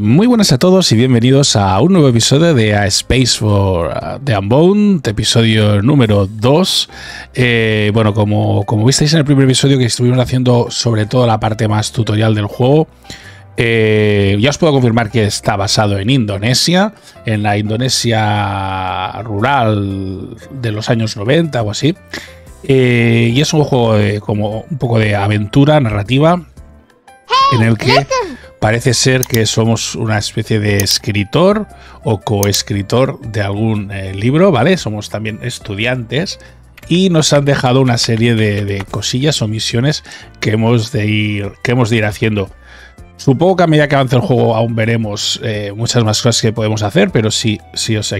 Muy buenas a todos y bienvenidos a un nuevo episodio de A Space for the Unbound, episodio número 2. Bueno, como visteis en el primer episodio que estuvimos haciendo sobre todo la parte más tutorial del juego, ya os puedo confirmar que está basado en Indonesia, en la Indonesia rural de los años 90 o así. Y es un juego como un poco de aventura narrativa en el que parece ser que somos una especie de escritor o coescritor de algún libro, ¿vale? Somos también estudiantes y nos han dejado una serie de cosillas o misiones que hemos de ir haciendo. Supongo que a medida que avance el juego aún veremos muchas más cosas que podemos hacer, pero si os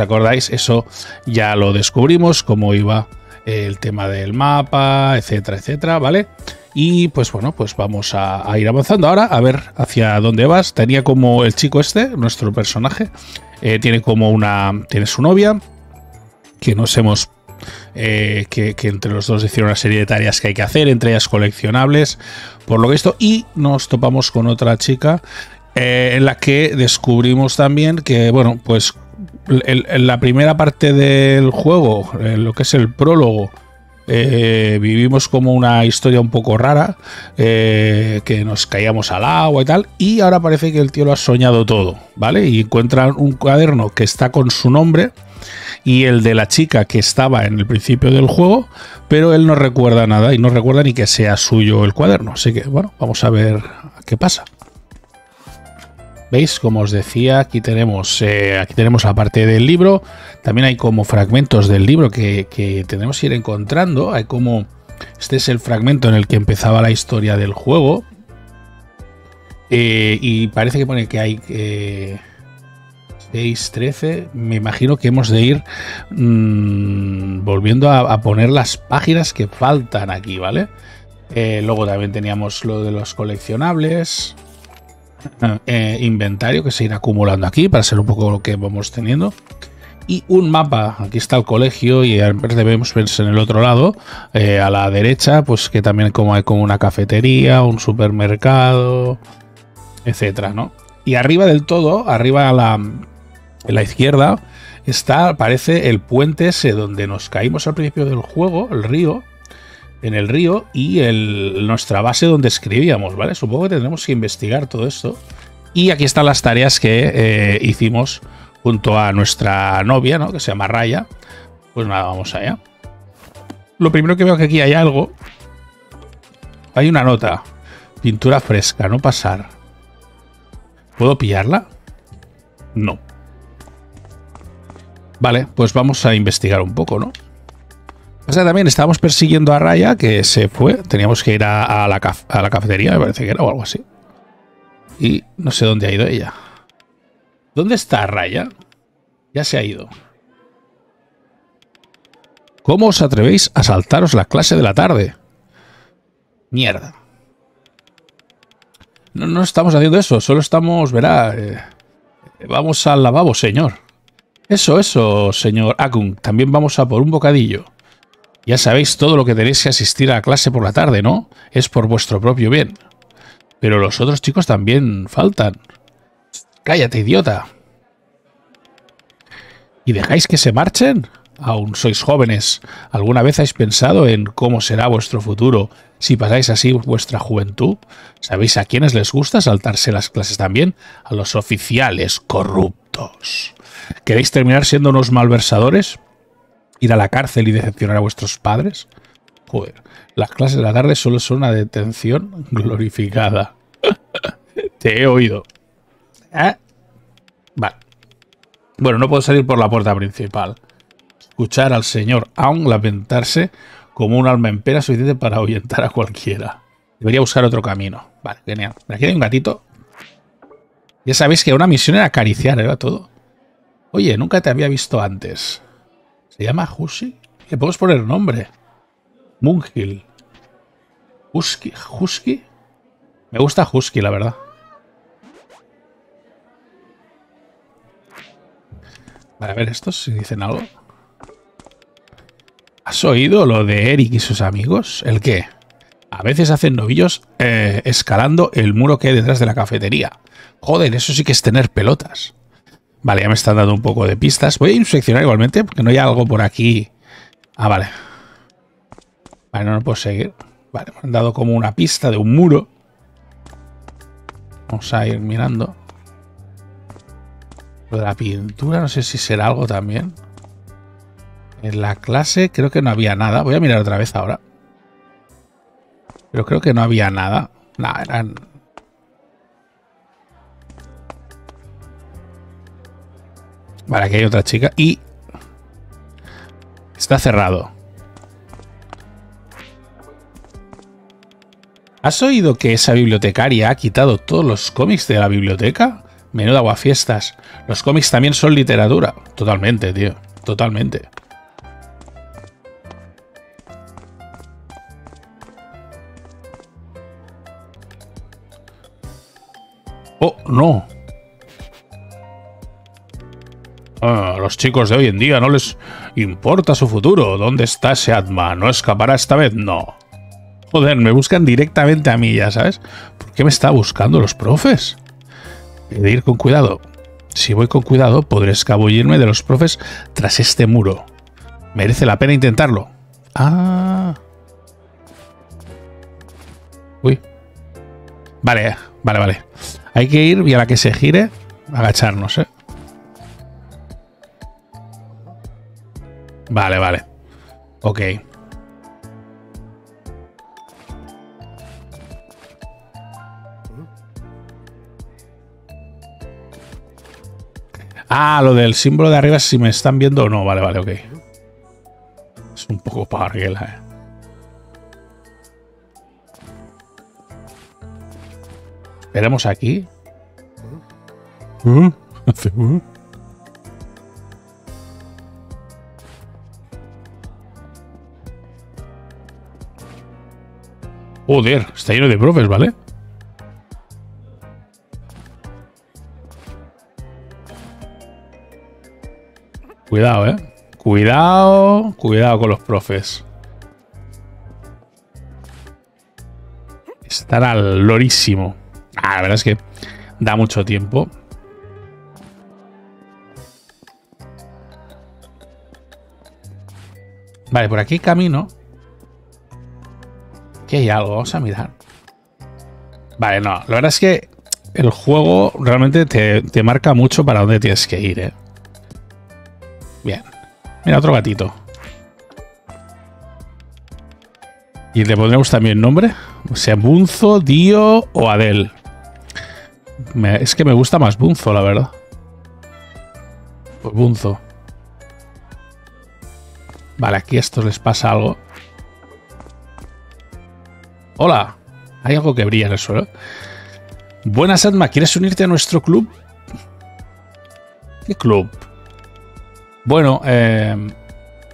acordáis, eso ya lo descubrimos, cómo iba el tema del mapa, etcétera, etcétera, ¿vale? Y pues bueno, pues vamos a ir avanzando ahora, a ver hacia dónde vas. Tenía como el chico este, nuestro personaje, tiene su novia, que nos hemos... que entre los dos hicieron una serie de tareas que hay que hacer, entre ellas coleccionables, por lo que esto, y nos topamos con otra chica, en la que descubrimos también que, bueno, pues en la primera parte del juego, en lo que es el prólogo, vivimos como una historia un poco rara, que nos caíamos al agua y tal, y ahora parece que el tío lo ha soñado todo, ¿vale? Y encuentran un cuaderno que está con su nombre y el de la chica que estaba en el principio del juego, pero él no recuerda nada y no recuerda ni que sea suyo el cuaderno, así que bueno, vamos a ver qué pasa. ¿Veis? Como os decía, aquí tenemos la parte del libro. También hay como fragmentos del libro que tenemos que ir encontrando. Hay como... Este es el fragmento en el que empezaba la historia del juego. Y parece que pone que hay 6, 13. Me imagino que hemos de ir volviendo a poner las páginas que faltan aquí, ¿vale? Luego también teníamos lo de los coleccionables. Inventario que se irá acumulando aquí para ser un poco lo que vamos teniendo, y un mapa. Aquí está el colegio y debemos verse en el otro lado, a la derecha, pues que también como hay como una cafetería, un supermercado, etcétera, ¿no? Y arriba del todo, arriba a la izquierda está, parece, el puente ese donde nos caímos al principio del juego, en el río, y nuestra base donde escribíamos, ¿vale? Supongo que tendremos que investigar todo esto. Y aquí están las tareas que hicimos junto a nuestra novia, ¿no? Que se llama Raya. Pues nada, vamos allá. Lo primero que veo que aquí hay algo. Hay una nota. Pintura fresca, no pasar. ¿Puedo pillarla? No. Vale, pues vamos a investigar un poco, ¿no? O sea, también estábamos persiguiendo a Raya, que se fue. Teníamos que ir a la cafetería, me parece que era, o algo así. Y no sé dónde ha ido ella. ¿Dónde está Raya? Ya se ha ido. ¿Cómo os atrevéis a saltaros la clase de la tarde? Mierda. No, no estamos haciendo eso, solo estamos, verá... vamos al lavabo, señor. Eso, señor Agung. También vamos a por un bocadillo. Ya sabéis todo lo que tenéis que asistir a la clase por la tarde, ¿no? Es por vuestro propio bien. Pero los otros chicos también faltan. ¡Cállate, idiota! ¿Y dejáis que se marchen? Aún sois jóvenes. ¿Alguna vez habéis pensado en cómo será vuestro futuro si pasáis así vuestra juventud? ¿Sabéis a quiénes les gusta saltarse las clases también? A los oficiales corruptos. ¿Queréis terminar siendo unos malversadores? ¿Ir a la cárcel y decepcionar a vuestros padres? Joder, las clases de la tarde solo son una detención glorificada. Te he oído. ¿Eh? Vale. Bueno, no puedo salir por la puerta principal. Escuchar al señor Aung lamentarse como un alma en pena suficiente para ahuyentar a cualquiera. Debería buscar otro camino. Vale, genial. Aquí hay un gatito. Ya sabéis que una misión era acariciar, era todo. Oye, nunca te había visto antes. ¿Se llama Husky? Le podemos poner nombre. Mungil. Husky. Me gusta Husky, la verdad. Vale, a ver estos si dicen algo. ¿Has oído lo de Eric y sus amigos? ¿El qué? A veces hacen novillos escalando el muro que hay detrás de la cafetería. Joder, eso sí que es tener pelotas. Vale, ya me están dando un poco de pistas. Voy a inspeccionar igualmente, porque no hay algo por aquí. Ah, vale. Vale, no lo puedo seguir. Vale, me han dado como una pista de un muro. Vamos a ir mirando. Lo de la pintura, no sé si será algo también. En la clase creo que no había nada. Voy a mirar otra vez ahora. Pero creo que no había nada. Nada, eran... Vale, aquí hay otra chica y... Está cerrado. ¿Has oído que esa bibliotecaria ha quitado todos los cómics de la biblioteca? Menudo aguafiestas. Los cómics también son literatura. Totalmente, tío. Totalmente. ¡Oh, no! Ah, los chicos de hoy en día no les importa su futuro. ¿Dónde está ese Atma? ¿No escapará esta vez? No. Joder, me buscan directamente a mí, ya sabes. ¿Por qué me está buscando los profes? He de ir con cuidado. Si voy con cuidado, podré escabullirme de los profes tras este muro. Merece la pena intentarlo. Ah. Uy. Vale, vale, vale. Hay que ir y a la que se gire, agacharnos, ¿eh? Vale, vale. Ok. Ah, lo del símbolo de arriba, si me están viendo o no. Vale, vale, ok. Es un poco parguela, eh. Esperemos aquí. Joder, está lleno de profes, ¿vale? Cuidado, ¿eh? Cuidado, cuidado con los profes. Estará lorísimo. Ah, la verdad es que da mucho tiempo. Vale, por aquí camino. Aquí hay algo, vamos a mirar. Vale, no, la verdad es que el juego realmente te marca mucho para dónde tienes que ir, ¿eh? Bien. Mira, otro gatito. Y le pondremos también nombre. O sea, Bunzo, Dio o Adel. Es que me gusta más Bunzo, la verdad. Pues Bunzo. Vale, aquí a estos les pasa algo. ¡Hola! Hay algo que brilla en el suelo. Buenas, Atma. ¿Quieres unirte a nuestro club? ¿Qué club? Bueno,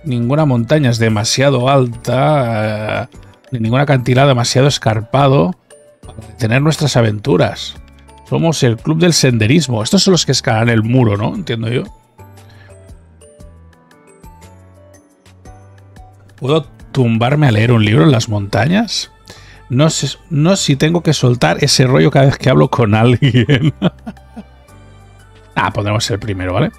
ninguna montaña es demasiado alta, ni ningún acantilado demasiado escarpado para tener nuestras aventuras. Somos el club del senderismo. Estos son los que escalan el muro, ¿no? Entiendo yo. ¿Puedo tumbarme a leer un libro en las montañas? No sé, no si tengo que soltar ese rollo cada vez que hablo con alguien. Ah, pondremos el primero, ¿vale?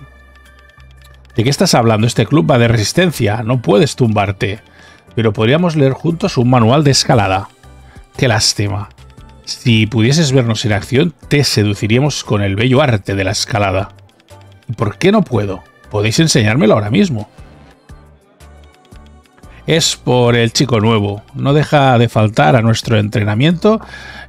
¿De qué estás hablando? Este club va de resistencia. No puedes tumbarte. Pero podríamos leer juntos un manual de escalada. Qué lástima. Si pudieses vernos en acción, te seduciríamos con el bello arte de la escalada. ¿Y por qué no puedo? Podéis enseñármelo ahora mismo. Es por el chico nuevo. No deja de faltar a nuestro entrenamiento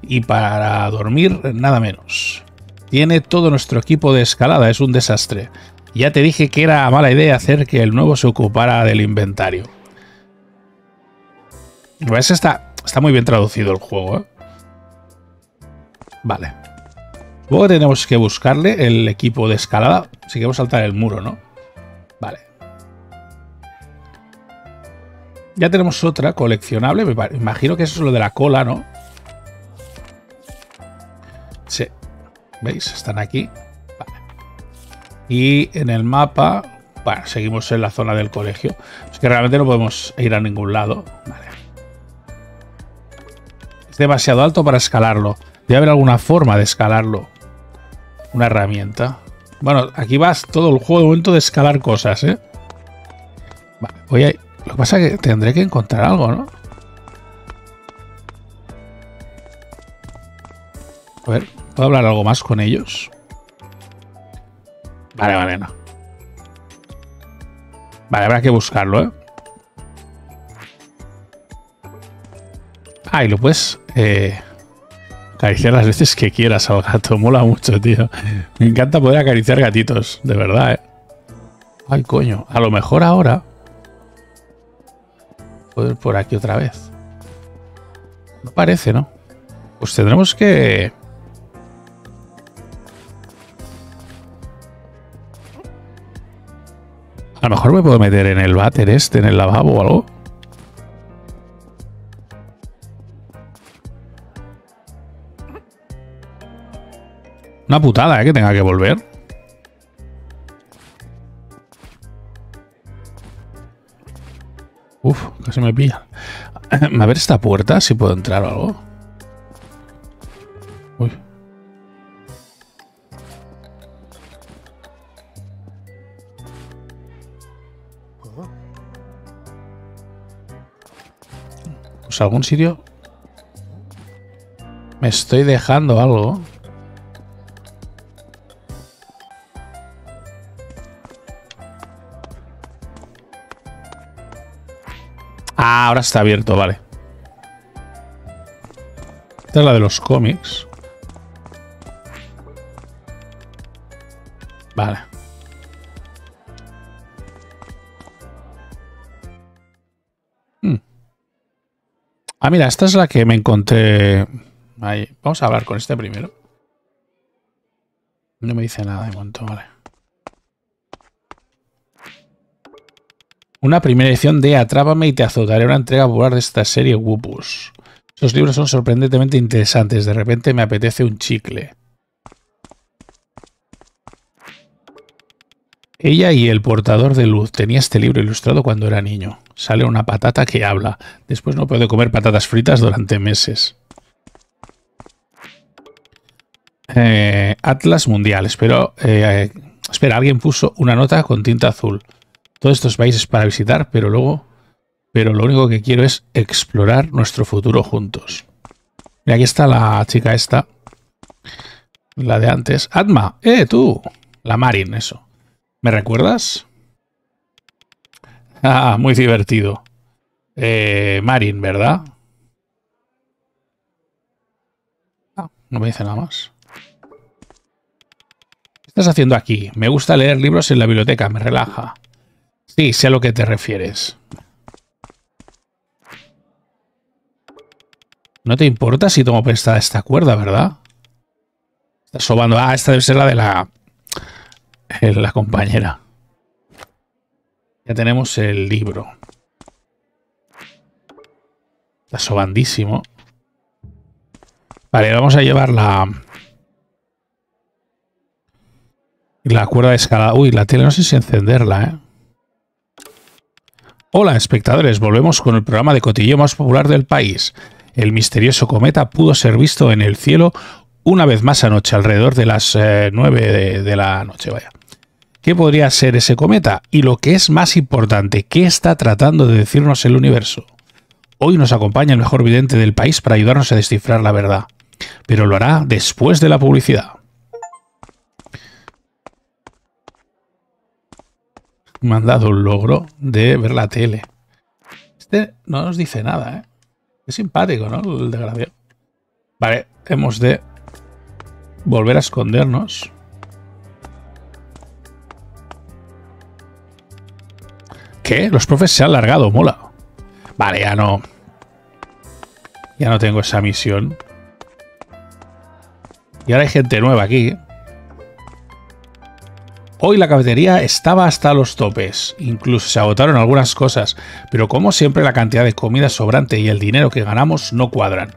y para dormir nada menos. Tiene todo nuestro equipo de escalada. Es un desastre. Ya te dije que era mala idea hacer que el nuevo se ocupara del inventario. Pues está muy bien traducido el juego, ¿eh? Vale. Luego tenemos que buscarle el equipo de escalada. Si queremos saltar el muro, ¿no? Vale. Ya tenemos otra coleccionable. Me imagino que eso es lo de la cola, ¿no? Sí. ¿Veis? Están aquí. Vale. Y en el mapa... Bueno, seguimos en la zona del colegio. Es que realmente no podemos ir a ningún lado. Vale. Es demasiado alto para escalarlo. Debe haber alguna forma de escalarlo. Una herramienta. Bueno, aquí vas todo el juego de momento de escalar cosas, ¿eh? Vale, voy a... Lo que pasa es que tendré que encontrar algo, ¿no? A ver, ¿puedo hablar algo más con ellos? Vale, vale, no. Vale, habrá que buscarlo, ¿eh? Ah, y lo puedes acariciar las veces que quieras al gato. Mola mucho, tío. Me encanta poder acariciar gatitos, de verdad, ¿eh? Ay, coño. A lo mejor ahora... Puedo ir por aquí otra vez. No parece, ¿no? Pues tendremos que... A lo mejor me puedo meter en el váter este, en el lavabo o algo. Una putada, ¿eh? Que tenga que volver. Uf, casi me pillan. A ver esta puerta, si puedo entrar o algo. Uy. Pues algún sitio... Me estoy dejando algo. Ah, ahora está abierto, vale. Esta es la de los cómics. Vale. Ah, mira, esta es la que me encontré ahí. Vamos a hablar con este primero. No me dice nada de momento, vale. Una primera edición de Atrápame y te azotaré, una entrega popular de esta serie Wupus. Esos libros son sorprendentemente interesantes. De repente me apetece un chicle. Ella y el portador de luz. Tenía este libro ilustrado cuando era niño. Sale una patata que habla. Después no puedo comer patatas fritas durante meses. Atlas Mundial. Espera, alguien puso una nota con tinta azul. Todos estos países para visitar, pero lo único que quiero es explorar nuestro futuro juntos. Mira, aquí está la chica esta. La de antes. Atma, tú. La Marin, eso. ¿Me recuerdas? Ah, muy divertido. Marin, ¿verdad? Ah, no me dice nada más. ¿Qué estás haciendo aquí? Me gusta leer libros en la biblioteca, me relaja. Sí, sé a lo que te refieres. No te importa si tomo prestada esta cuerda, ¿verdad? Estás sobando. Ah, esta debe ser la de la compañera. Ya tenemos el libro. Está sobandísimo. Vale, vamos a llevar la cuerda de escalada. Uy, la tele no sé si encenderla, ¿eh? Hola, espectadores. Volvemos con el programa de cotilleo más popular del país. El misterioso cometa pudo ser visto en el cielo una vez más anoche, alrededor de las 9 de la noche, vaya. ¿Qué podría ser ese cometa? Y lo que es más importante, ¿qué está tratando de decirnos el universo? Hoy nos acompaña el mejor vidente del país para ayudarnos a descifrar la verdad. Pero lo hará después de la publicidad. Me han dado un logro de ver la tele. Este no nos dice nada, ¿eh? Es simpático, ¿no? El desgraciado. Vale, hemos de... volver a escondernos. ¿Qué? Los profes se han largado, mola. Vale, ya no. Ya no tengo esa misión. Y ahora hay gente nueva aquí. Hoy la cafetería estaba hasta los topes. Incluso se agotaron algunas cosas. Pero como siempre, la cantidad de comida sobrante y el dinero que ganamos no cuadran.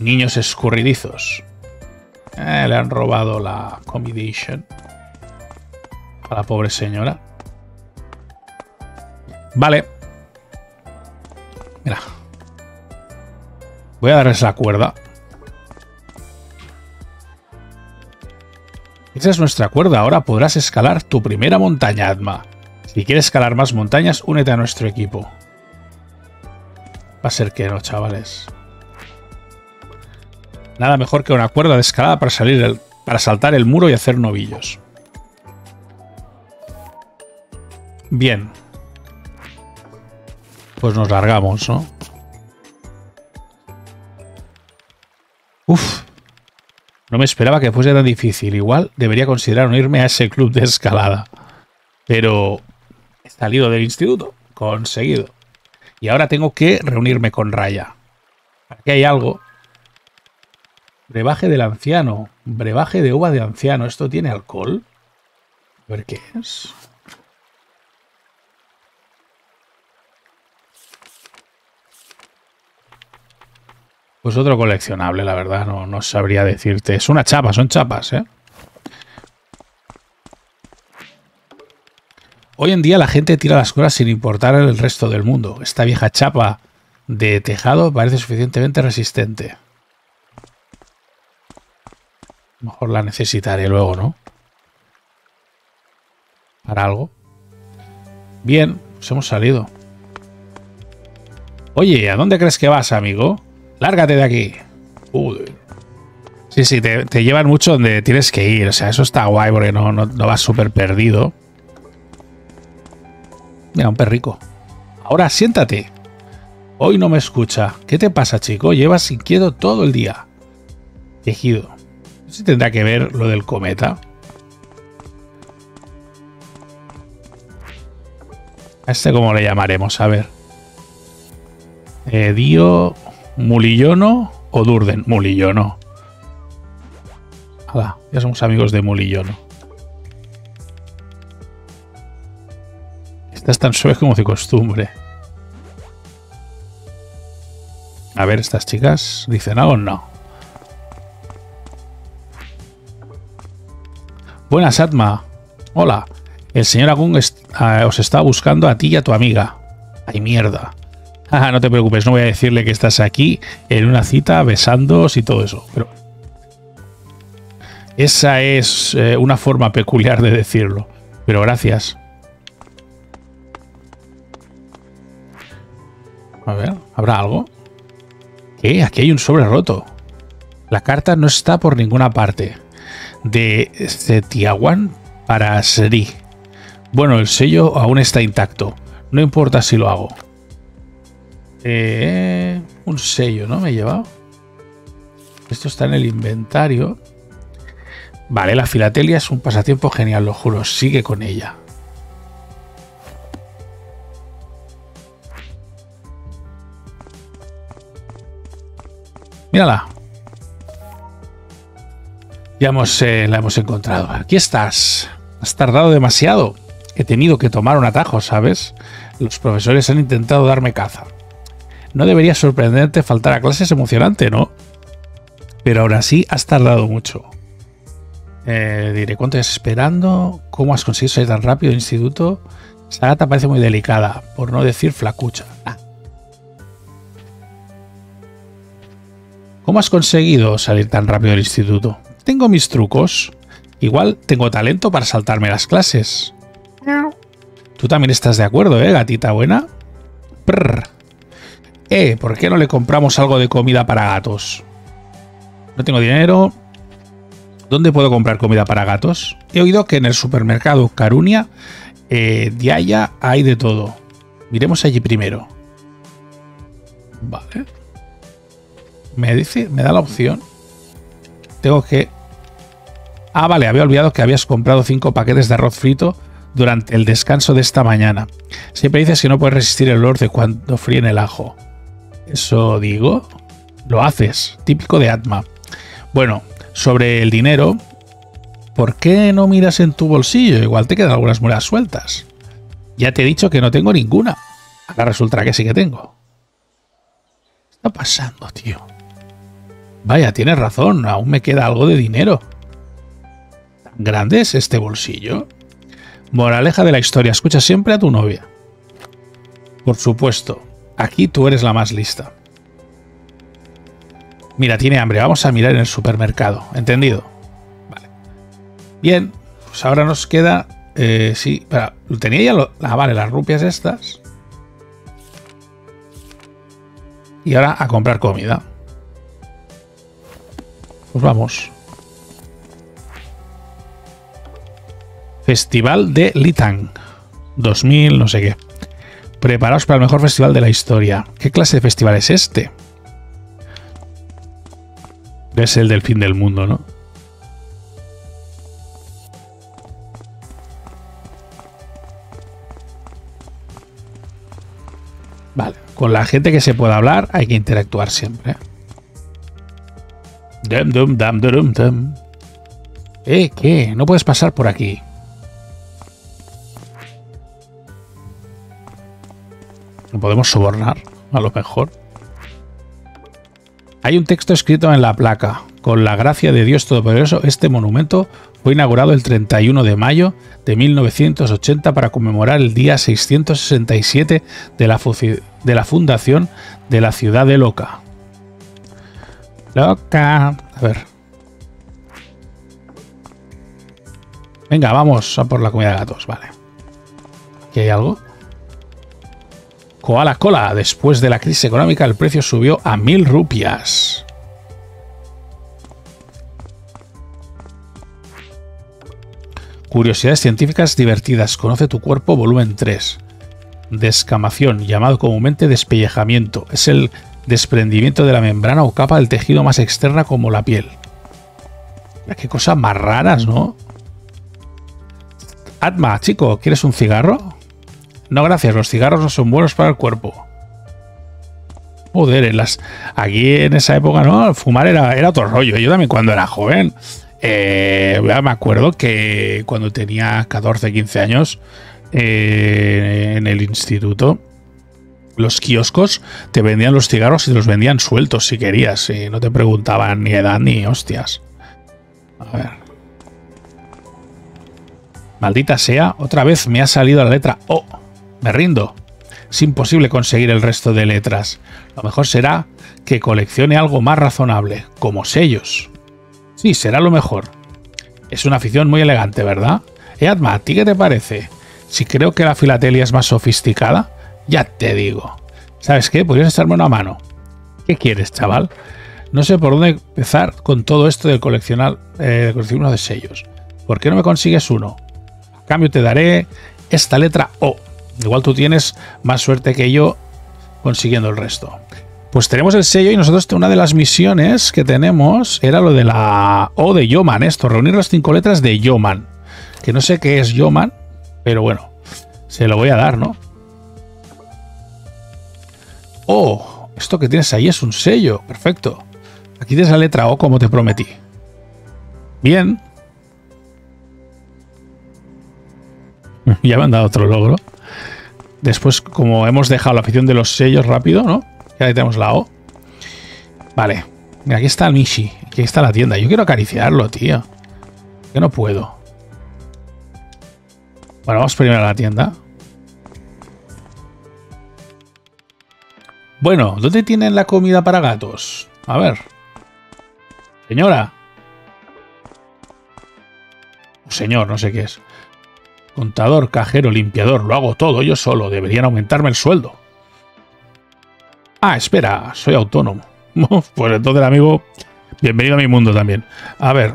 Niños escurridizos. Le han robado la accommodation a la pobre señora. Vale. Mira. Voy a darles la cuerda. Esa es nuestra cuerda. Ahora podrás escalar tu primera montaña, Atma. Si quieres escalar más montañas, únete a nuestro equipo. Va a ser que no, chavales. Nada mejor que una cuerda de escalada para saltar el muro y hacer novillos. Bien. Pues nos largamos, ¿no? Uf. No me esperaba que fuese tan difícil. Igual debería considerar unirme a ese club de escalada. Pero he salido del instituto. Conseguido. Y ahora tengo que reunirme con Raya. Aquí hay algo. Brebaje del anciano. Brebaje de uva de anciano. ¿Esto tiene alcohol? A ver qué es. Pues otro coleccionable, la verdad. No sabría decirte. Es una chapa, son chapas, ¿eh? Hoy en día la gente tira las cosas sin importar el resto del mundo. Esta vieja chapa de tejado parece suficientemente resistente. A lo mejor la necesitaré luego, ¿no? Para algo. Bien, pues hemos salido. Oye, ¿a dónde crees que vas, amigo? ¡Lárgate de aquí! Uy. Sí, te llevan mucho donde tienes que ir. O sea, eso está guay porque no vas súper perdido. Mira, un perrico. Ahora, siéntate. Hoy no me escucha. ¿Qué te pasa, chico? Llevas inquieto todo el día. Tejido. No sé si tendrá que ver lo del cometa. A este, ¿cómo le llamaremos? A ver. Dio... ¿Mulilono o Durden? Mulilono. Hala, ya somos amigos de Mulilono. Esta es tan suave como de costumbre. A ver, estas chicas dicen algo o no. Buenas, Atma. Hola. El señor Agung os está buscando a ti y a tu amiga. Ay, mierda. Ajá, no te preocupes, no voy a decirle que estás aquí en una cita besándoos y todo eso. Pero esa es una forma peculiar de decirlo. Pero gracias. A ver, ¿habrá algo? ¿Qué? Aquí hay un sobre roto. La carta no está por ninguna parte. De Setiawan para Seri. Bueno, el sello aún está intacto. No importa si lo hago. Un sello, ¿no? Me he llevado. Esto está en el inventario. Vale, la filatelia es un pasatiempo genial, lo juro. Sigue con ella. Mírala. Ya la hemos encontrado. Aquí estás. Has tardado demasiado. He tenido que tomar un atajo, ¿sabes? Los profesores han intentado darme caza. No debería sorprenderte faltar a clases, emocionante, ¿no? Pero ahora sí has tardado mucho. Diré, ¿cuánto estás esperando? ¿Cómo has conseguido salir tan rápido del instituto? Esa gata parece muy delicada, por no decir flacucha. Ah. ¿Cómo has conseguido salir tan rápido del instituto? Tengo mis trucos. Igual tengo talento para saltarme las clases. Tú también estás de acuerdo, ¿eh, gatita buena? Prr. ¿Por qué no le compramos algo de comida para gatos? No tengo dinero. ¿Dónde puedo comprar comida para gatos? He oído que en el supermercado Carunia de allá hay de todo. Miremos allí primero. Vale. Me dice, me da la opción. Tengo que... Ah, vale, había olvidado que habías comprado 5 paquetes de arroz frito durante el descanso de esta mañana. Siempre dices que no puedes resistir el olor de cuando fríen el ajo. Eso digo, lo haces, típico de Atma. Bueno, sobre el dinero, ¿por qué no miras en tu bolsillo? Igual te quedan algunas monedas sueltas. Ya te he dicho que no tengo ninguna. Ahora resulta que sí que tengo. ¿Qué está pasando, tío? Vaya, tienes razón, aún me queda algo de dinero. ¿Tan grande es este bolsillo? Moraleja de la historia, escucha siempre a tu novia. Por supuesto, aquí tú eres la más lista. Mira, tiene hambre. Vamos a mirar en el supermercado. ¿Entendido? Vale. Bien. Pues ahora nos queda... sí. Para, tenía ya... vale, las rupias estas. Y ahora a comprar comida. Pues vamos. Festival de Litang. 2000, no sé qué. Preparaos para el mejor festival de la historia. ¿Qué clase de festival es este? Es el del fin del mundo, ¿no? Vale. Con la gente que se pueda hablar hay que interactuar siempre. ¿Qué? No puedes pasar por aquí. ¿No podemos sobornar? A lo mejor. Hay un texto escrito en la placa. Con la gracia de Dios Todopoderoso, este monumento fue inaugurado el 31 de mayo de 1980 para conmemorar el día 667 de la fundación de la ciudad de Loca. Loca. A ver. Venga, vamos a por la comida de gatos. Vale. ¿Aquí hay algo? Koala Cola. Después de la crisis económica, el precio subió a 1000 rupias. Curiosidades científicas divertidas. Conoce tu cuerpo, volumen 3. Descamación, llamado comúnmente despellejamiento. Es el desprendimiento de la membrana o capa del tejido más externa como la piel. Mira, qué cosas más raras, ¿no? Atma, chico, ¿quieres un cigarro? No, gracias. Los cigarros no son buenos para el cuerpo. Joder, aquí en esa época, ¿no? Fumar era otro rollo. Yo también cuando era joven, me acuerdo que cuando tenía 14, 15 años, en el instituto, los kioscos te vendían los cigarros y te los vendían sueltos si querías. Y no te preguntaban ni edad ni hostias. A ver... Maldita sea, otra vez me ha salido la letra O. Me rindo. Es imposible conseguir el resto de letras. Lo mejor será que coleccione algo más razonable, como sellos. Sí, será lo mejor. Es una afición muy elegante, ¿verdad? Atma, ¿a ti qué te parece? Si creo que la filatelia es más sofisticada, ya te digo. ¿Sabes qué? Podrías echarme una mano. ¿Qué quieres, chaval? No sé por dónde empezar con todo esto del coleccionar uno de sellos. ¿Por qué no me consigues uno? A cambio te daré esta letra O. Igual tú tienes más suerte que yo consiguiendo el resto. Pues tenemos el sello y nosotros una de las misiones que tenemos era lo de la O de Yoman, esto, reunir las 5 letras de Yoman. Que no sé qué es Yoman, pero bueno, se lo voy a dar, ¿no? Oh, esto que tienes ahí es un sello, perfecto. Aquí tienes la letra O como te prometí. Bien. Ya me han dado otro logro. Después, como hemos dejado la afición de los sellos rápido, ¿no? Ya tenemos la O. Vale. Mira, aquí está el Mishi. Aquí está la tienda. Yo quiero acariciarlo, tío. Yo no puedo. Bueno, vamos primero a la tienda. Bueno, ¿dónde tienen la comida para gatos? A ver. Señora. O señor, no sé qué es. Contador, cajero, limpiador, lo hago todo yo solo. Deberían aumentarme el sueldo. Ah, espera, soy autónomo. Pues entonces, amigo, bienvenido a mi mundo también. A ver.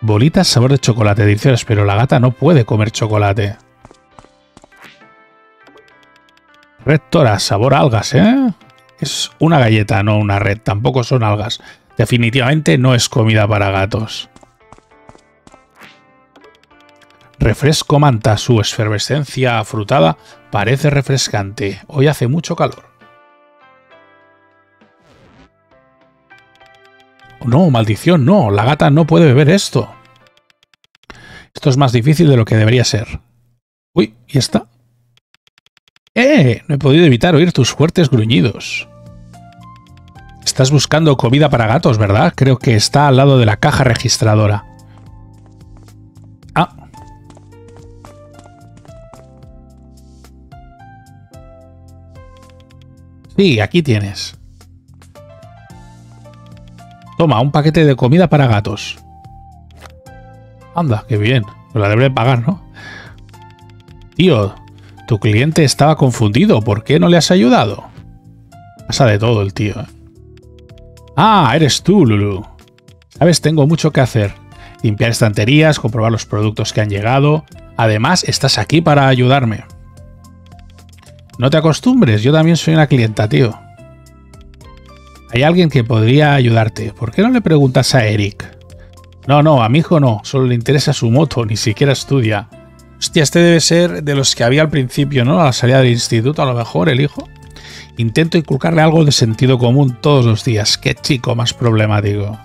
Bolitas, sabor de chocolate, dices, pero la gata no puede comer chocolate. Rectora, sabor a algas, ¿eh? Es una galleta, no una red. Tampoco son algas. Definitivamente no es comida para gatos. Refresco manta, su efervescencia afrutada parece refrescante. Hoy hace mucho calor. No, maldición, no. La gata no puede beber esto. Esto es más difícil de lo que debería ser. Uy, ¿y está? No he podido evitar oír tus fuertes gruñidos. Estás buscando comida para gatos, ¿verdad? Creo que está al lado de la caja registradora. Ah. Sí, aquí tienes. Toma, un paquete de comida para gatos. Anda, qué bien. Pues la deberé pagar, ¿no? Tío, tu cliente estaba confundido. ¿Por qué no le has ayudado? Pasa de todo el tío. Ah, eres tú, Lulu. Sabes, tengo mucho que hacer. Limpiar estanterías, comprobar los productos que han llegado. Además, estás aquí para ayudarme. No te acostumbres, yo también soy una clienta, tío. Hay alguien que podría ayudarte. ¿Por qué no le preguntas a Eric? No, no, a mi hijo no. Solo le interesa su moto, ni siquiera estudia. Hostia, este debe ser de los que había al principio, ¿no? A la salida del instituto, a lo mejor, el hijo. Intento inculcarle algo de sentido común todos los días. Qué chico más problemático.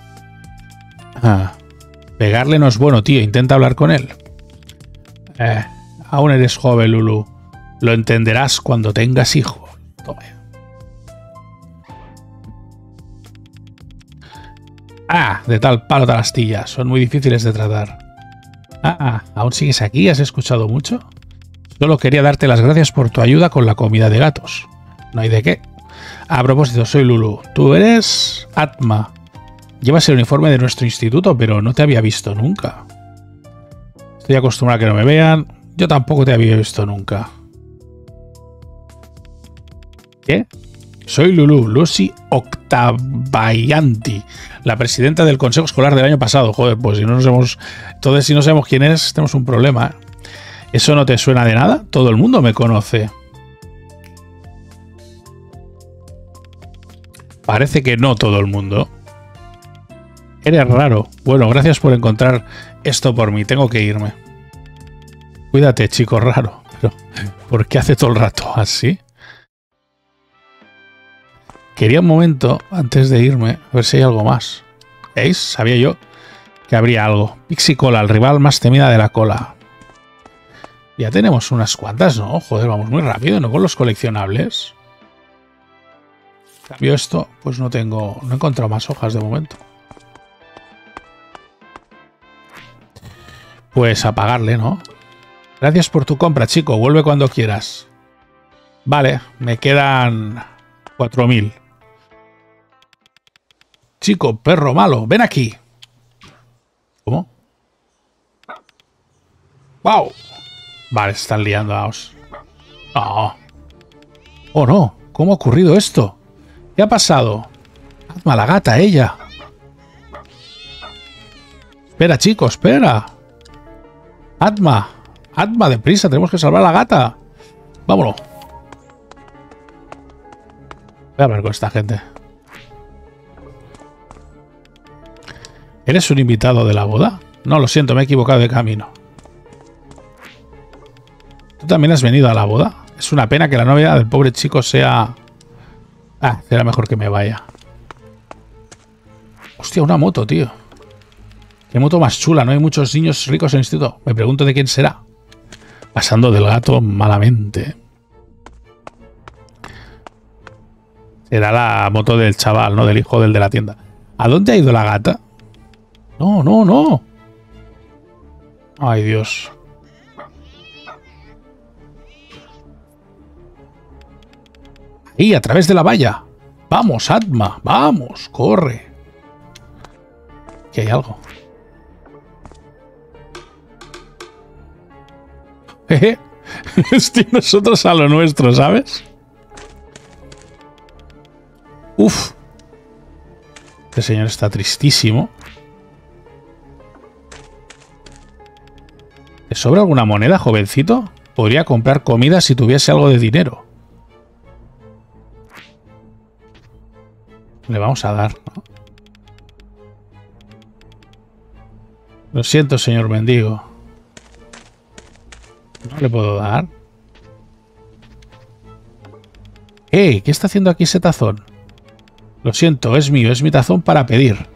Ah, pegarle no es bueno, tío. Intenta hablar con él. Aún eres joven, Lulu. Lo entenderás cuando tengas hijo. Tome. Ah, de tal palo tal astilla. Son muy difíciles de tratar. Ah, ¿aún sigues aquí? ¿Has escuchado mucho? Solo quería darte las gracias por tu ayuda con la comida de gatos. No hay de qué. A propósito, soy Lulu. Tú eres... Atma. Llevas el uniforme de nuestro instituto, pero no te había visto nunca. Estoy acostumbrado a que no me vean. Yo tampoco te había visto nunca. ¿Qué? Soy Lulu, Lucy Octavianti, la presidenta del Consejo Escolar del año pasado. Joder, pues si no nos hemos... Entonces, si no sabemos quién es, tenemos un problema. ¿Eso no te suena de nada? Todo el mundo me conoce. Parece que no todo el mundo. Eres raro. Bueno, gracias por encontrar esto por mí. Tengo que irme. Cuídate, chico raro. Pero, ¿por qué hace todo el rato así? Quería un momento, antes de irme, a ver si hay algo más. ¿Veis? Sabía yo que habría algo. Pixicola, el rival más temida de la cola. Ya tenemos unas cuantas, ¿no? Joder, vamos muy rápido, ¿no? Con los coleccionables. Cambio esto, pues no tengo... No he encontrado más hojas de momento. Pues apagarle, ¿no? Gracias por tu compra, chico. Vuelve cuando quieras. Vale, me quedan 4000. Chico, perro malo, ven aquí. ¿Cómo? ¡Wow! Vale, se están liando. Oh. ¡Oh, no! ¿Cómo ha ocurrido esto? ¿Qué ha pasado? Atma, la gata, ella. Espera, chico, espera. Atma. Atma, deprisa, tenemos que salvar a la gata. Vámonos. Voy a hablar con esta gente. ¿Eres un invitado de la boda? No, lo siento, me he equivocado de camino. ¿Tú también has venido a la boda? Es una pena que la novia del pobre chico sea... Ah, será mejor que me vaya. Hostia, una moto, tío. Qué moto más chula, no hay muchos niños ricos en el instituto. Me pregunto de quién será. Pasando del gato malamente. Era la moto del chaval, ¿no? Del hijo del de la tienda. ¿A dónde ha ido la gata? No, no, no. Ay, Dios. Y a través de la valla. Vamos, Atma. Vamos, corre. Aquí hay algo. Jeje. Estoy nosotros a lo nuestro, ¿sabes? Uf. Este señor está tristísimo. ¿Te sobra alguna moneda, jovencito? Podría comprar comida si tuviese algo de dinero. Le vamos a dar, ¿no? Lo siento, señor mendigo. No le puedo dar. ¡Ey! ¿Qué está haciendo aquí ese tazón? Lo siento, es mío, es mi tazón para pedir.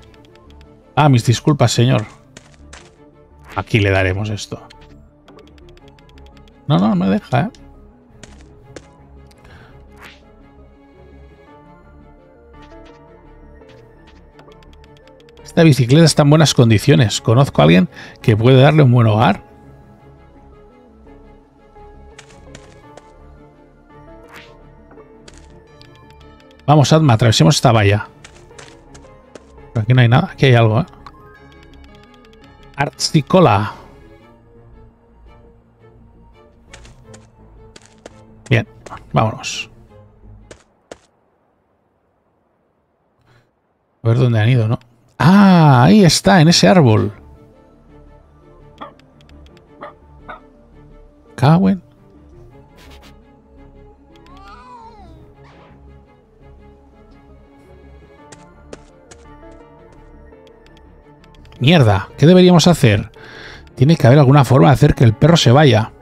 Ah, mis disculpas, señor. Aquí le daremos esto. No, no me deja, ¿eh? Esta bicicleta está en buenas condiciones. Conozco a alguien que puede darle un buen hogar. Vamos, Atma, atravesemos esta valla. Aquí no hay nada, aquí hay algo, ¿eh? Artzicola. Bien, vámonos. A ver dónde han ido, ¿no? ¡Ah! Ahí está, en ese árbol. Cagüen. Mierda, ¿qué deberíamos hacer? Tiene que haber alguna forma de hacer que el perro se vaya.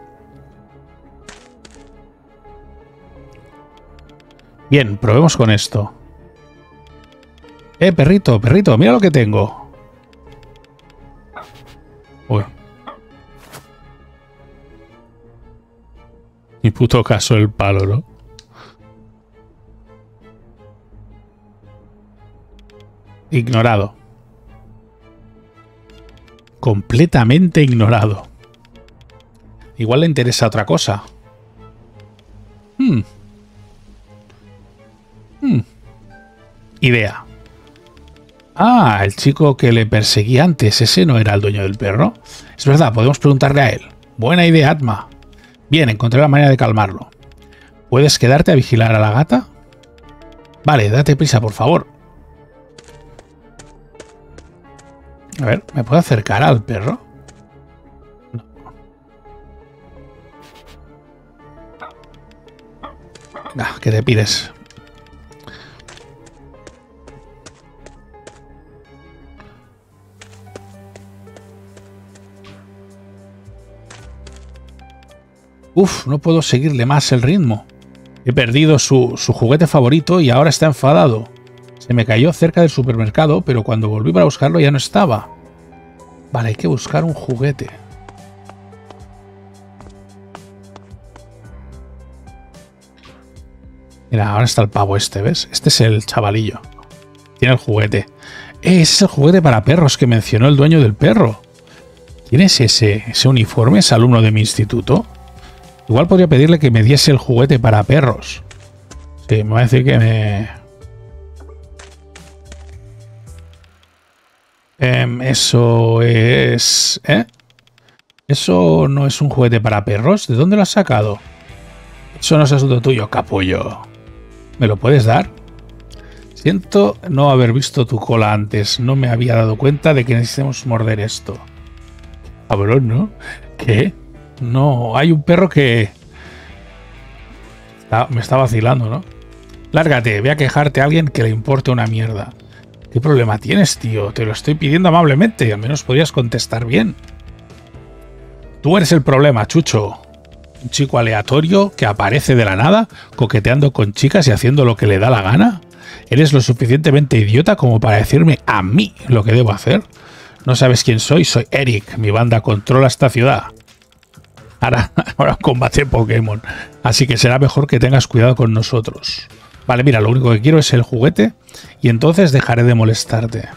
Bien, probemos con esto. Perrito, perrito, mira lo que tengo. Uy. Ni puto caso el palo, ¿no? Ignorado. Completamente ignorado. Igual le interesa otra cosa. Idea. Ah, el chico que le perseguí antes, ese no era el dueño del perro. Es verdad, podemos preguntarle a él. Buena idea, Atma. Bien, encontré la manera de calmarlo. ¿Puedes quedarte a vigilar a la gata? Vale, date prisa, por favor. A ver, ¿me puedo acercar al perro? No. Ah, ¿qué te pides? Uf, no puedo seguirle más el ritmo. He perdido su juguete favorito y ahora está enfadado. Se me cayó cerca del supermercado, pero cuando volví para buscarlo ya no estaba. Vale, hay que buscar un juguete. Mira, ahora está el pavo este, ¿ves? Este es el chavalillo. Tiene el juguete. Ese es el juguete para perros que mencionó el dueño del perro. ¿Tienes ese uniforme? ¿Es alumno de mi instituto? Igual podría pedirle que me diese el juguete para perros. Sí, me va a decir que me... eso es... ¿eh? ¿Eso no es un juguete para perros? ¿De dónde lo has sacado? Eso no es asunto tuyo, capullo. ¿Me lo puedes dar? Siento no haber visto tu cola antes. No me había dado cuenta de que necesitamos morder esto. Cabrón, ¿no? ¿Qué? No, hay un perro que... me está vacilando, ¿no? Lárgate, ve a quejarte a alguien que le importe una mierda. ¿Qué problema tienes, tío? Te lo estoy pidiendo amablemente. Al menos podrías contestar bien. Tú eres el problema, chucho. Un chico aleatorio que aparece de la nada, coqueteando con chicas y haciendo lo que le da la gana. ¿Eres lo suficientemente idiota como para decirme a mí lo que debo hacer? No sabes quién soy. Soy Eric. Mi banda controla esta ciudad. Ahora combate Pokémon. Así que será mejor que tengas cuidado con nosotros. Vale, mira, lo único que quiero es el juguete y entonces dejaré de molestarte.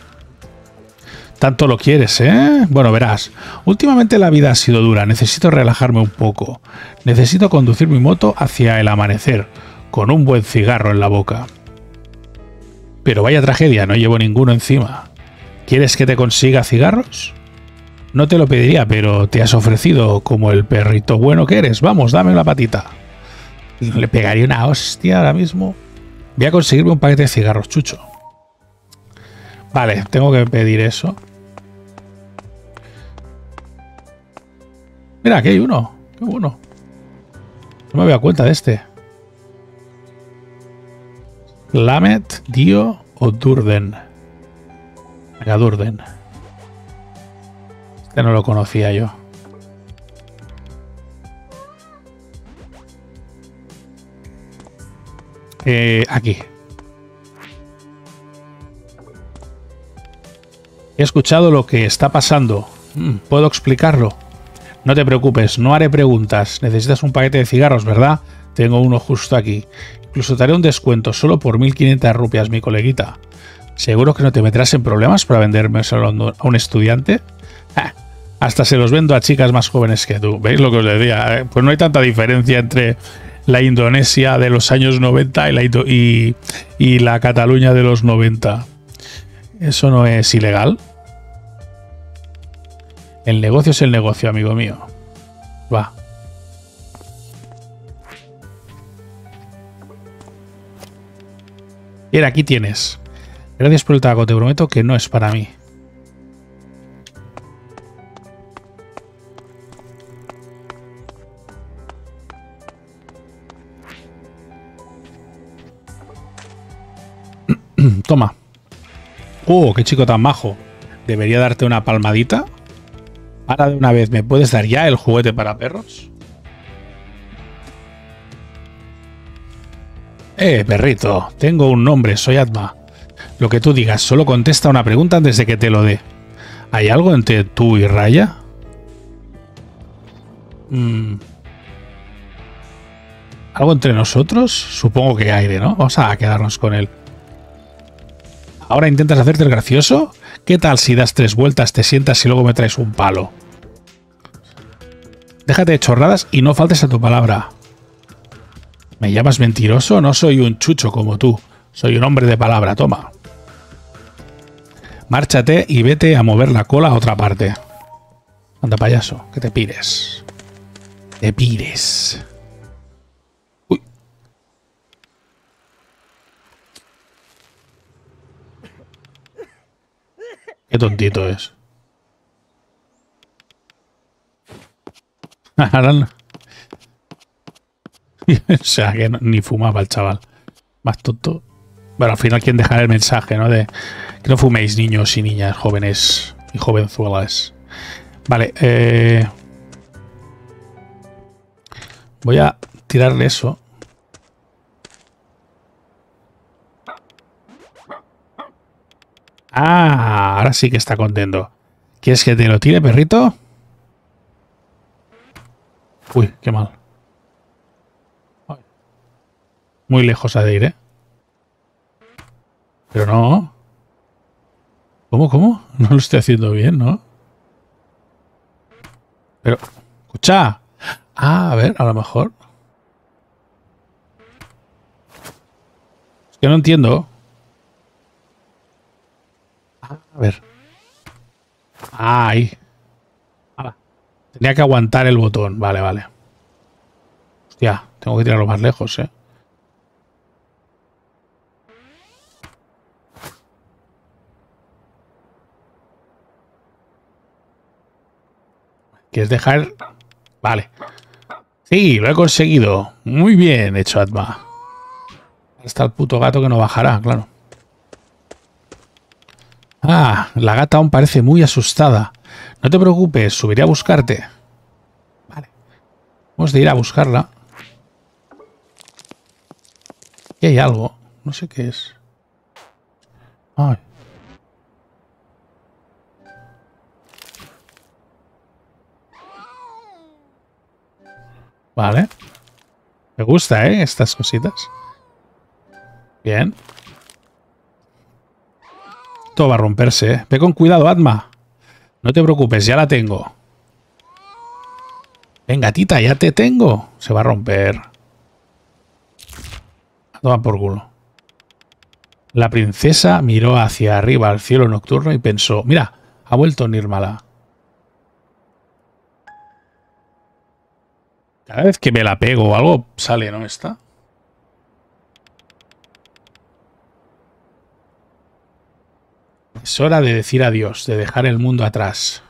Tanto lo quieres, ¿eh? Bueno, verás. Últimamente la vida ha sido dura. Necesito relajarme un poco. Necesito conducir mi moto hacia el amanecer, con un buen cigarro en la boca. Pero vaya tragedia, no llevo ninguno encima. ¿Quieres que te consiga cigarros? No te lo pediría, pero te has ofrecido como el perrito bueno que eres. Vamos, dame la patita. Le pegaría una hostia ahora mismo. Voy a conseguirme un paquete de cigarros, chucho. Vale, tengo que pedir eso. Mira, aquí hay uno. Qué bueno. No me había dado cuenta de este. Lamet, Dio o Durden. Venga, Durden. Este no lo conocía yo. Aquí. He escuchado lo que está pasando. ¿Puedo explicarlo? No te preocupes, no haré preguntas. Necesitas un paquete de cigarros, ¿verdad? Tengo uno justo aquí. Incluso te haré un descuento solo por 1500 rupias, mi coleguita. ¿Seguro que no te meterás en problemas para venderme a un estudiante? ¡Ja! Hasta se los vendo a chicas más jóvenes que tú. ¿Veis lo que os decía? Pues no hay tanta diferencia entre la Indonesia de los años 90 y la Cataluña de los 90. Eso no es ilegal. El negocio es el negocio, amigo mío. Va. Bien, aquí tienes. Gracias por el taco, te prometo que no es para mí. Toma. ¡Oh, qué chico tan majo! Debería darte una palmadita. Ahora de una vez, ¿me puedes dar ya el juguete para perros? Perrito, tengo un nombre, soy Atma. Lo que tú digas, solo contesta una pregunta antes de que te lo dé. ¿Hay algo entre tú y Raya? ¿Algo entre nosotros? Supongo que aire, ¿no? Vamos a quedarnos con él. ¿Ahora intentas hacerte el gracioso? ¿Qué tal si das 3 vueltas, te sientas y luego me traes un palo? Déjate de chorradas y no faltes a tu palabra. ¿Me llamas mentiroso? No soy un chucho como tú. Soy un hombre de palabra, toma. Márchate y vete a mover la cola a otra parte. Anda, payaso, que te pires. Te pires. Uy. Qué tontito es. O sea, que ni fumaba el chaval. Más tonto. Bueno, al final, ¿quién dejará el mensaje, no? De que no fuméis, niños y niñas, jóvenes y jovenzuelas. Vale. Voy a tirarle eso. Ah, ahora sí que está contento. ¿Quieres que te lo tire, perrito? Uy, qué mal. Muy lejos ha de ir, ¿eh? Pero no. ¿Cómo? No lo estoy haciendo bien, ¿no? Pero... ¡Escucha! Ah, a ver, a lo mejor. Es que no entiendo. A ver. Ahí. Tenía que aguantar el botón. Vale, vale. Hostia, tengo que tirarlo más lejos, ¿eh? ¿Quieres dejar? Vale. Sí, lo he conseguido. Muy bien hecho, Atma. Hasta el puto gato que no bajará, claro. Ah, la gata aún parece muy asustada. No te preocupes, subiré a buscarte. Vale. Hemos de ir a buscarla. Aquí hay algo. No sé qué es. Ay. Vale. Me gusta, ¿eh? Estas cositas. Bien. Todo va a romperse, ¿eh? Ve con cuidado, Atma. No te preocupes, ya la tengo. Venga, tita, ya te tengo. Se va a romper. Toma por culo. La princesa miró hacia arriba al cielo nocturno y pensó... Mira, ha vuelto Nirmala. Cada vez que me la pego o algo sale, ¿no? Está. Es hora de decir adiós, de dejar el mundo atrás.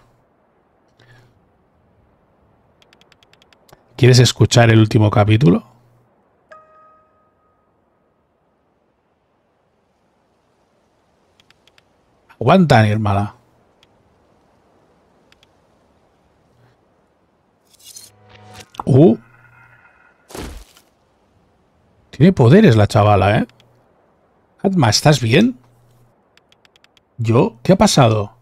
¿Quieres escuchar el último capítulo? Aguanta, hermana. Tiene poderes la chavala, ¿eh? Atma, ¿estás bien? ¿Yo? ¿Qué ha pasado?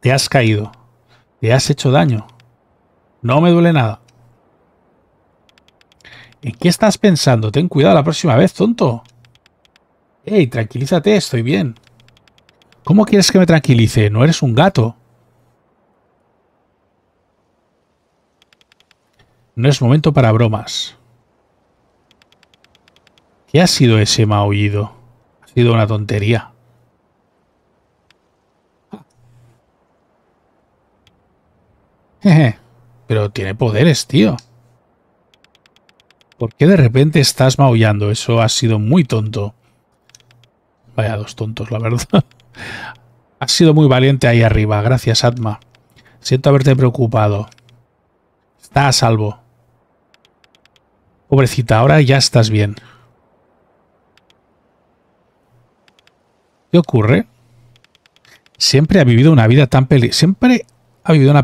Te has caído. Te has hecho daño. No me duele nada. ¿En qué estás pensando? Ten cuidado la próxima vez, tonto. Ey, tranquilízate, estoy bien. ¿Cómo quieres que me tranquilice? No eres un gato. No es momento para bromas. ¿Qué ha sido ese maullido? Ha sido una tontería. Jeje. Pero tiene poderes, tío. ¿Por qué de repente estás maullando? Eso ha sido muy tonto. Vaya dos tontos, la verdad. Has sido muy valiente ahí arriba. Gracias, Atma. Siento haberte preocupado. Está a salvo. Pobrecita, ahora ya estás bien. ¿Qué ocurre? Siempre ha vivido una vida tan peligrosa. Siempre ha vivido una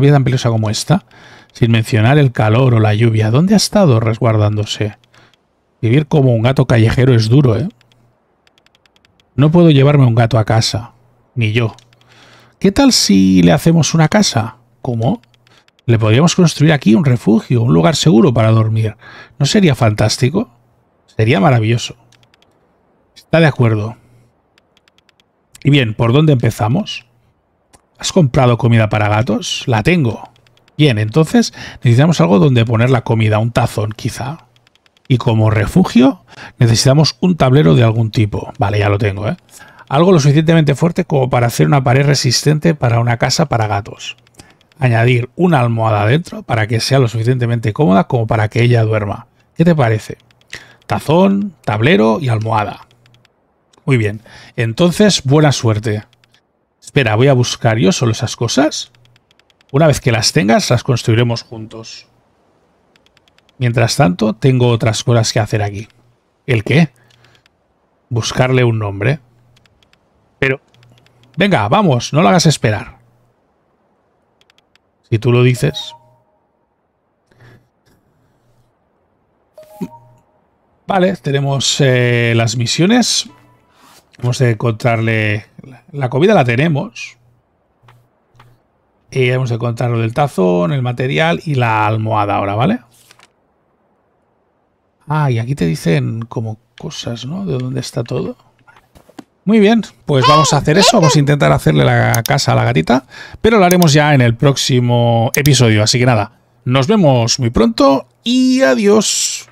vida tan peligrosa como esta. Sin mencionar el calor o la lluvia. ¿Dónde ha estado resguardándose? Vivir como un gato callejero es duro, ¿eh? No puedo llevarme un gato a casa. Ni yo. ¿Qué tal si le hacemos una casa? ¿Cómo? Le podríamos construir aquí un refugio, un lugar seguro para dormir. ¿No sería fantástico? Sería maravilloso. Está de acuerdo. Y bien, ¿por dónde empezamos? ¿Has comprado comida para gatos? La tengo. Bien, entonces necesitamos algo donde poner la comida, un tazón quizá. Y como refugio necesitamos un tablero de algún tipo. Vale, ya lo tengo, ¿eh? Algo lo suficientemente fuerte como para hacer una pared resistente para una casa para gatos. Añadir una almohada adentro para que sea lo suficientemente cómoda como para que ella duerma. ¿Qué te parece? Tazón, tablero y almohada. Muy bien. Entonces, buena suerte. Espera, voy a buscar yo solo esas cosas. Una vez que las tengas, las construiremos juntos. Mientras tanto, tengo otras cosas que hacer aquí. ¿El qué? Buscarle un nombre. Pero... venga, vamos, no lo hagas esperar. Si tú lo dices. Vale, tenemos las misiones. Hemos de encontrarle... la comida la tenemos. Hemos de encontrar lo del tazón, el material y la almohada ahora, ¿vale? Ah, y aquí te dicen como cosas, ¿no? ¿De dónde está todo? Muy bien, pues vamos a hacer eso. Vamos a intentar hacerle la casa a la gatita, pero lo haremos ya en el próximo episodio. Así que nada, nos vemos muy pronto y adiós.